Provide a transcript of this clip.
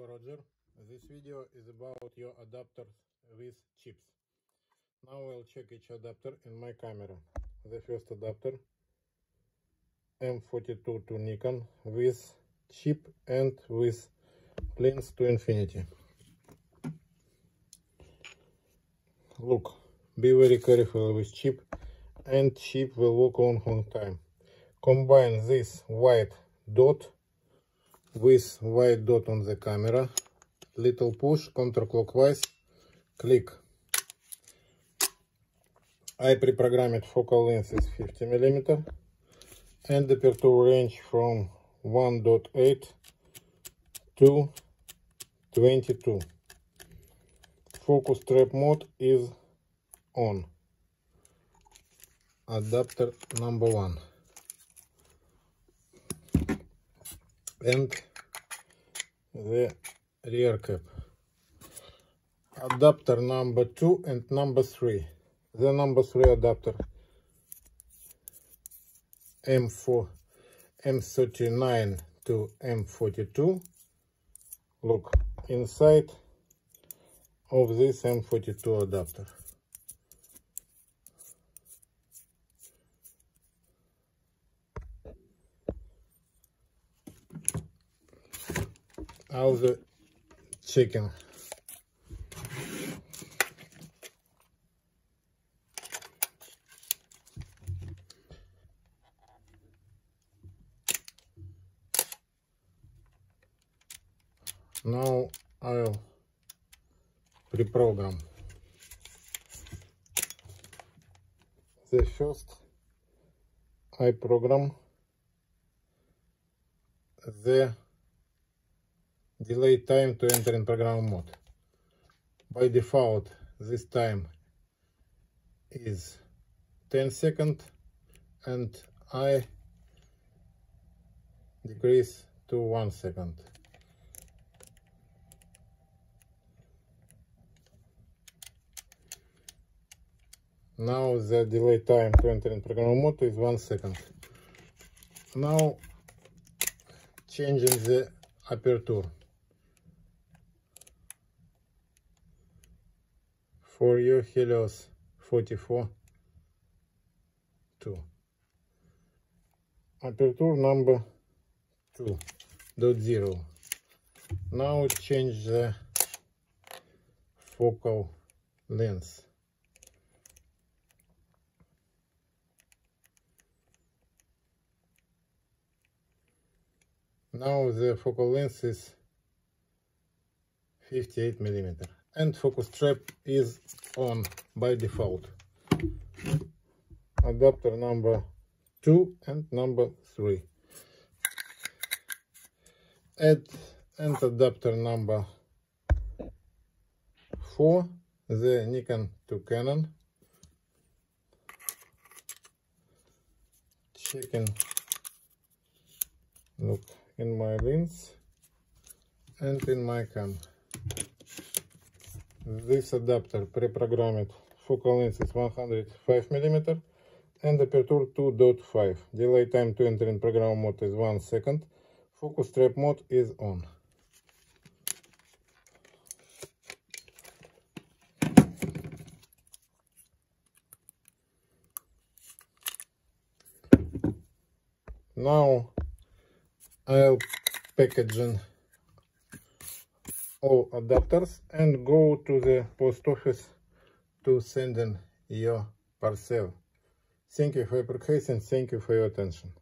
Hello Roger, this video is about your adapters with chips. Now I'll check each adapter in my camera. The first adapter M42 to Nikon with chip and with lens to infinity. Look, be very careful with chip and chip will work long time. Combine this white dot with white dot on the camera, little push, counterclockwise, click. I pre-programmed focal length is 50 mm and aperture range from 1.8 to 22. Focus trap mode is on. Adapter number one. And the rear cap. Adapter number 2 and number 3. The number 3 adapter M39 to M42. Look inside of this M42 adapter. Other chicken. Now I'll reprogram the first. I program the delay time to enter in program mode. By default, this time is 10 seconds and I decrease to 1 second. Now the delay time to enter in program mode is 1 second. Now changing the aperture. For your Helios-44-2. Aperture number 2.0. Now change the focal length. Now the focal length is 58 mm. And focus trap is on by default. Adapter number 2 and number 3. And adapter number 4, the Nikon to Canon. Checking, look in my lens and in my cam. This adapter pre-programmed focal length is 105 mm and aperture 2.5. Delay time to enter in program mode is 1 second. Focus trap mode is on. Now I'll packaging all adapters and go to the post office to send in your parcel. Thank you for your purchase and thank you for your attention.